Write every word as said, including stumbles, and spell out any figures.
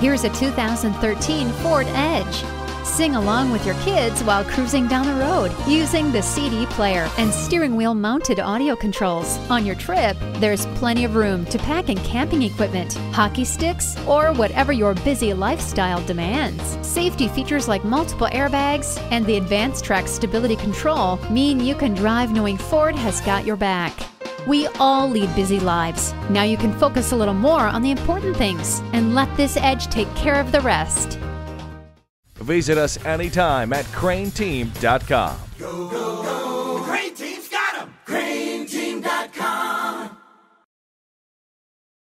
Here's a two thousand thirteen Ford Edge. Sing along with your kids while cruising down the road using the C D player and steering wheel mounted audio controls. On your trip, there's plenty of room to pack in camping equipment, hockey sticks, or whatever your busy lifestyle demands. Safety features like multiple airbags and the advanced track stability control mean you can drive knowing Ford has got your back. We all lead busy lives. Now you can focus a little more on the important things and let this Edge take care of the rest. Visit us anytime at crain team dot com. Go, go, go.